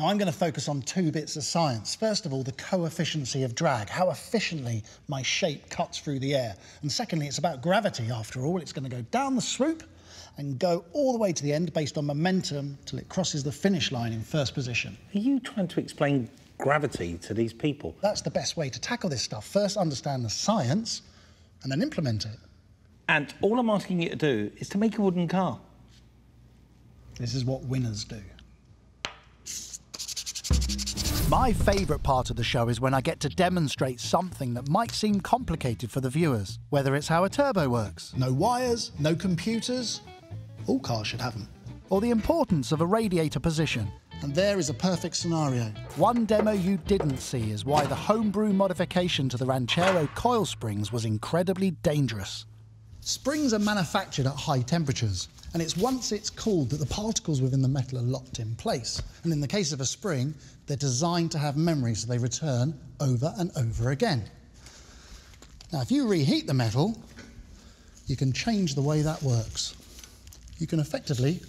Now, I'm going to focus on two bits of science. First of all, the coefficiency of drag, how efficiently my shape cuts through the air. And secondly, it's about gravity, after all. It's going to go down the swoop and go all the way to the end based on momentum till it crosses the finish line in first position. Are you trying to explain gravity to these people? That's the best way to tackle this stuff. First, understand the science and then implement it. And all I'm asking you to do is to make a wooden car. This is what winners do. My favourite part of the show is when I get to demonstrate something that might seem complicated for the viewers, whether it's how a turbo works. No wires, no computers. All cars should have them. Or the importance of a radiator position. And there is a perfect scenario. One demo you didn't see is why the homebrew modification to the Ranchero coil springs was incredibly dangerous. Springs are manufactured at high temperatures, and it's once it's cooled that the particles within the metal are locked in place. And in the case of a spring, they're designed to have memory, so they return over and over again. Now, if you reheat the metal, you can change the way that works. You can effectively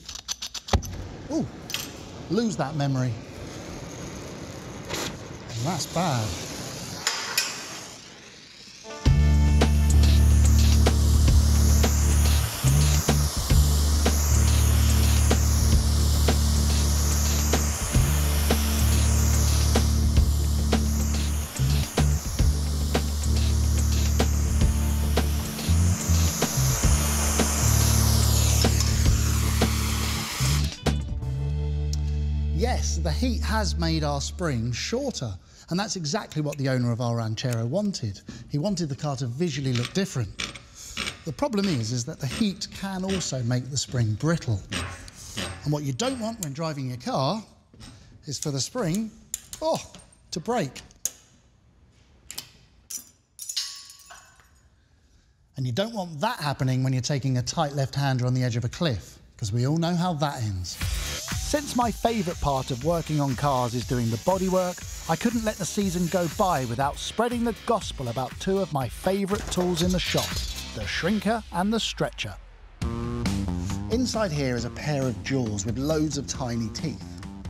lose that memory. And that's bad. Yes, the heat has made our spring shorter, and that's exactly what the owner of our Ranchero wanted. He wanted the car to visually look different. The problem is that the heat can also make the spring brittle. And what you don't want when driving your car is for the spring, to break. And you don't want that happening when you're taking a tight left-hander on the edge of a cliff, because we all know how that ends. Since my favourite part of working on cars is doing the bodywork, I couldn't let the season go by without spreading the gospel about two of my favourite tools in the shop, the shrinker and the stretcher. Inside here is a pair of jaws with loads of tiny teeth.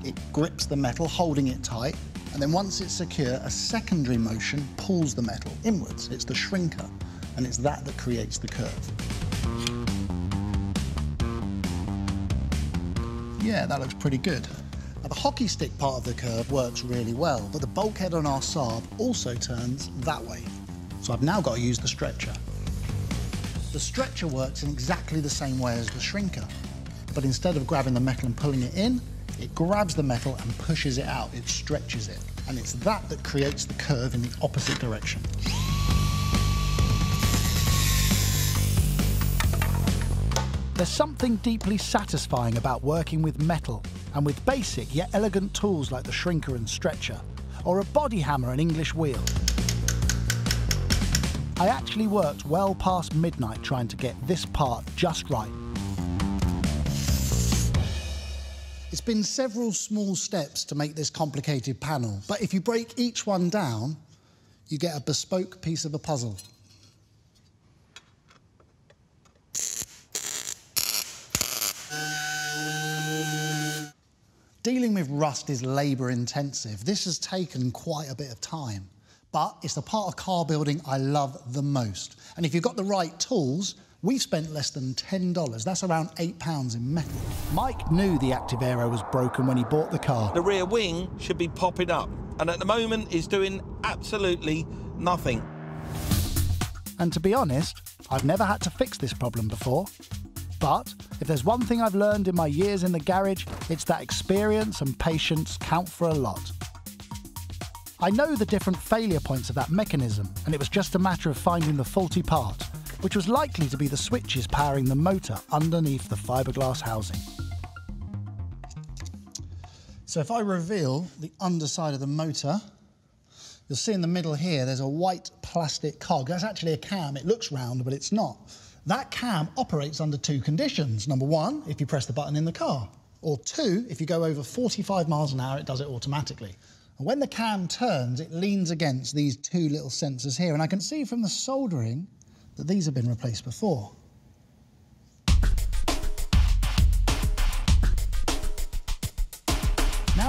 It grips the metal, holding it tight, and then once it's secure, a secondary motion pulls the metal inwards. It's the shrinker, and it's that creates the curve. Yeah, that looks pretty good. Now, the hockey stick part of the curve works really well, but the bulkhead on our Saab also turns that way. So I've now got to use the stretcher. The stretcher works in exactly the same way as the shrinker, but instead of grabbing the metal and pulling it in, it grabs the metal and pushes it out. It stretches it, and it's that creates the curve in the opposite direction. There's something deeply satisfying about working with metal and with basic yet elegant tools like the shrinker and stretcher, or a body hammer and English wheel. I actually worked well past midnight trying to get this part just right. It's been several small steps to make this complicated panel, but if you break each one down, you get a bespoke piece of the puzzle. Dealing with rust is labour-intensive. This has taken quite a bit of time, but it's the part of car building I love the most. And if you've got the right tools, we've spent less than $10. That's around £8 in metal. Mike knew the Active Aero was broken when he bought the car. The rear wing should be popping up, and at the moment is doing absolutely nothing. And to be honest, I've never had to fix this problem before. But if there's one thing I've learned in my years in the garage, it's that experience and patience count for a lot. I know the different failure points of that mechanism, and it was just a matter of finding the faulty part, which was likely to be the switches powering the motor underneath the fiberglass housing. So if I reveal the underside of the motor, you'll see in the middle here there's a white plastic cog. That's actually a cam. It looks round, but it's not. That cam operates under two conditions. Number one, if you press the button in the car. Or two, if you go over 45 miles an hour, it does it automatically. And when the cam turns, it leans against these two little sensors here. And I can see from the soldering that these have been replaced before.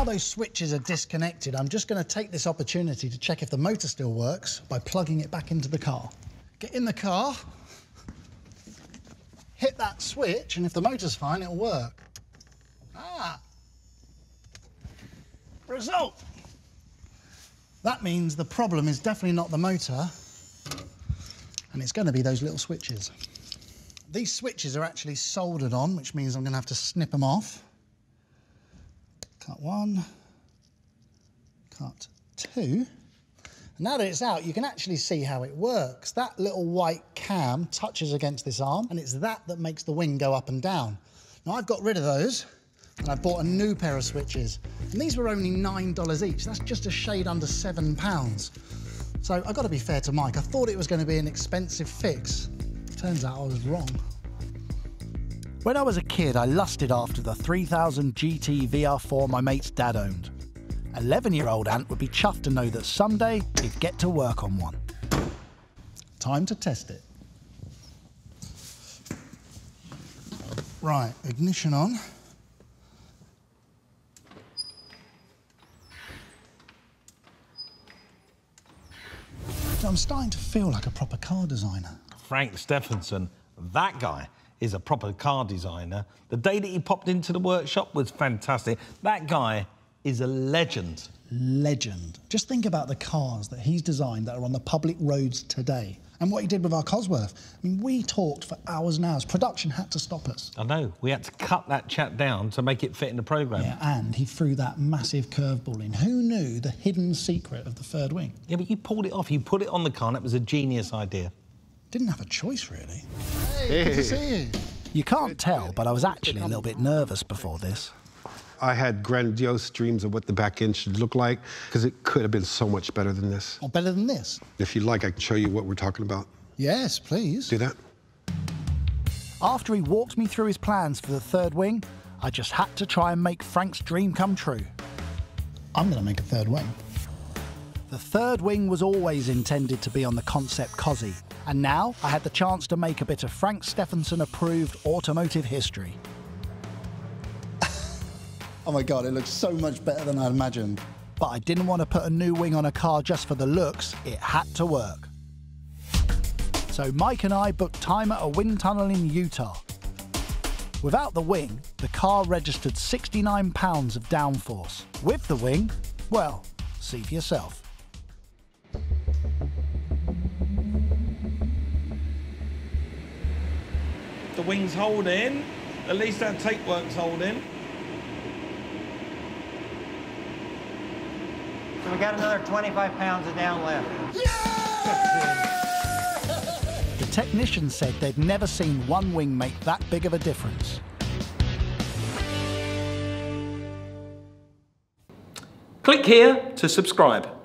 Now those switches are disconnected, I'm just going to take this opportunity to check if the motor still works by plugging it back into the car. Get in the car, hit that switch, and if the motor's fine, it'll work. Ah! Result! That means the problem is definitely not the motor, and it's going to be those little switches. These switches are actually soldered on, which means I'm going to have to snip them off. Cut one, cut two. And now that it's out, you can actually see how it works. That little white cam touches against this arm, and it's that that makes the wing go up and down. Now, I've got rid of those, and I bought a new pair of switches. And these were only $9 each. That's just a shade under £7. So I've got to be fair to Mike. I thought it was going to be an expensive fix. Turns out I was wrong. When I was a kid, I lusted after the 3000 GT VR4 my mate's dad owned. 11-year-old Ant would be chuffed to know that someday he'd get to work on one. Time to test it. Right, ignition on. So I'm starting to feel like a proper car designer. Frank Stephenson, that guy is a proper car designer. The day that he popped into the workshop was fantastic. That guy is a legend. Legend. Just think about the cars that he's designed that are on the public roads today and what he did with our Cosworth. I mean, we talked for hours and hours. Production had to stop us. I know. We had to cut that chat down to make it fit in the programme. Yeah, and he threw that massive curveball in. Who knew the hidden secret of the third wing? Yeah, but you pulled it off. You put it on the car and that was a genius idea. Didn't have a choice, really. Hey, good to see you. You can't tell, but I was actually a little bit nervous before this. I had grandiose dreams of what the back end should look like, because it could have been so much better than this. Or better than this? If you like, I can show you what we're talking about. Yes, please. Do that. After he walked me through his plans for the third wing, I just had to try and make Frank's dream come true. I'm going to make a third wing. The third wing was always intended to be on the concept Cosy, and now I had the chance to make a bit of Frank Stephenson-approved automotive history. Oh my God, it looks so much better than I imagined. But I didn't want to put a new wing on a car just for the looks. It had to work. So Mike and I booked time at a wind tunnel in Utah. Without the wing, the car registered 69 pounds of downforce. With the wing, well, see for yourself. The wing's holding. At least that tape work's holding. So we got another 25 pounds of down lift. Yeah! The technician said they'd never seen one wing make that big of a difference. Click here to subscribe.